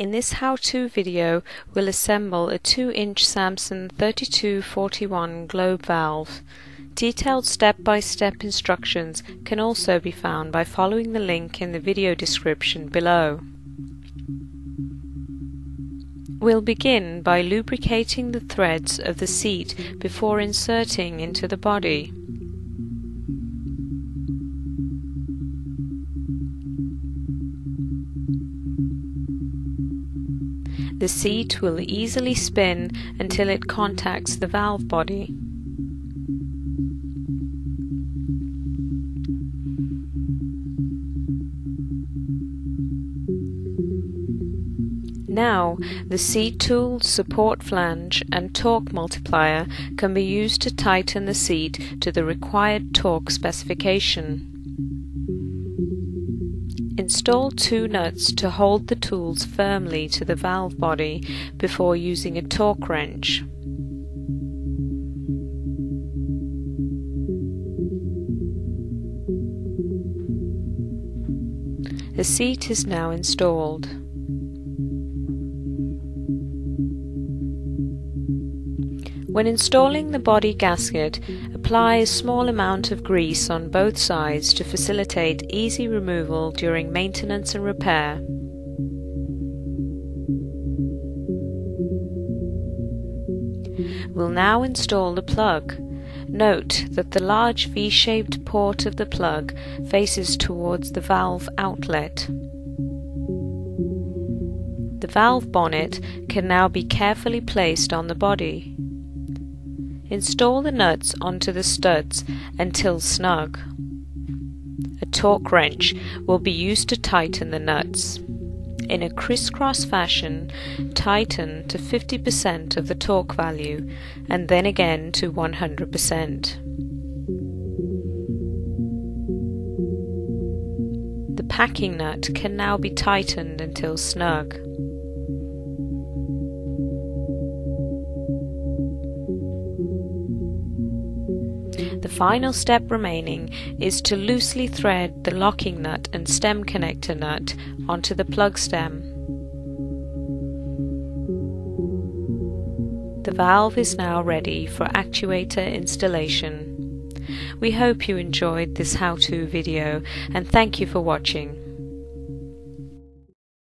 In this how-to video, we'll assemble a 2-inch Samson 3241 globe valve. Detailed step-by-step instructions can also be found by following the link in the video description below. We'll begin by lubricating the threads of the seat before inserting into the body. The seat will easily spin until it contacts the valve body. Now, the seat tool, support flange, and torque multiplier can be used to tighten the seat to the required torque specification. Install two nuts to hold the tools firmly to the valve body before using a torque wrench. The seat is now installed. When installing the body gasket, apply a small amount of grease on both sides to facilitate easy removal during maintenance and repair. We'll now install the plug. Note that the large V-shaped port of the plug faces towards the valve outlet. The valve bonnet can now be carefully placed on the body. Install the nuts onto the studs until snug. A torque wrench will be used to tighten the nuts. In a crisscross fashion, tighten to 50% of the torque value and then again to 100%. The packing nut can now be tightened until snug. The final step remaining is to loosely thread the locking nut and stem connector nut onto the plug stem. The valve is now ready for actuator installation. We hope you enjoyed this how-to video, and thank you for watching.